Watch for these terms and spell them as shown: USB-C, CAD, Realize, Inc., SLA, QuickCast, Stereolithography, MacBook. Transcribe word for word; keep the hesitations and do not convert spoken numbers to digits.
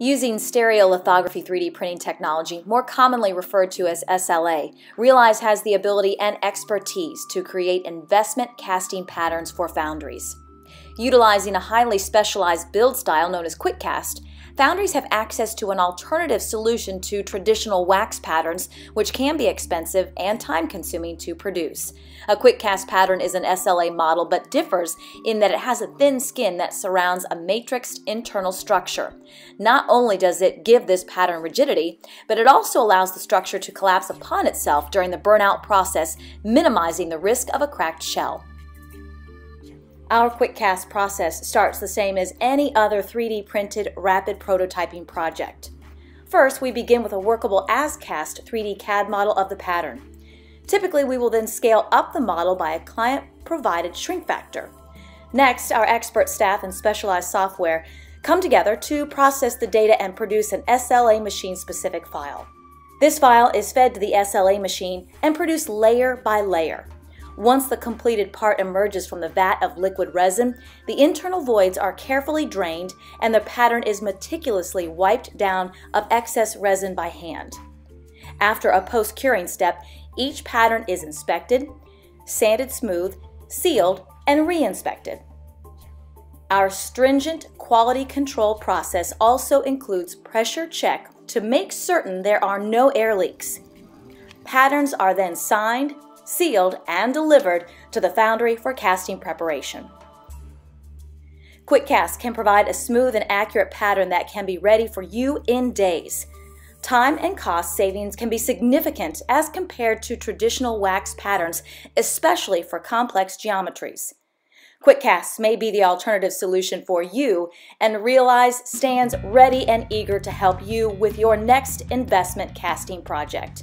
Using stereolithography three D printing technology, more commonly referred to as S L A, Realize has the ability and expertise to create investment casting patterns for foundries. Utilizing a highly specialized build style known as QuickCast, foundries have access to an alternative solution to traditional wax patterns, which can be expensive and time-consuming to produce. A QuickCast pattern is an S L A model but differs in that it has a thin skin that surrounds a matrixed internal structure. Not only does it give this pattern rigidity, but it also allows the structure to collapse upon itself during the burnout process, minimizing the risk of a cracked shell. Our QuickCast process starts the same as any other three D printed rapid prototyping project. First, we begin with a workable as-cast three D C A D model of the pattern. Typically, we will then scale up the model by a client-provided shrink factor. Next, our expert staff and specialized software come together to process the data and produce an S L A machine-specific file. This file is fed to the S L A machine and produced layer by layer. Once the completed part emerges from the vat of liquid resin, the internal voids are carefully drained and the pattern is meticulously wiped down of excess resin by hand. After a post-curing step, each pattern is inspected, sanded smooth, sealed, and re-inspected. Our stringent quality control process also includes pressure check to make certain there are no air leaks. Patterns are then signed, sealed, and delivered to the foundry for casting preparation. QuickCast can provide a smooth and accurate pattern that can be ready for you in days. Time and cost savings can be significant as compared to traditional wax patterns, especially for complex geometries. QuickCast may be the alternative solution for you, and Realize stands ready and eager to help you with your next investment casting project.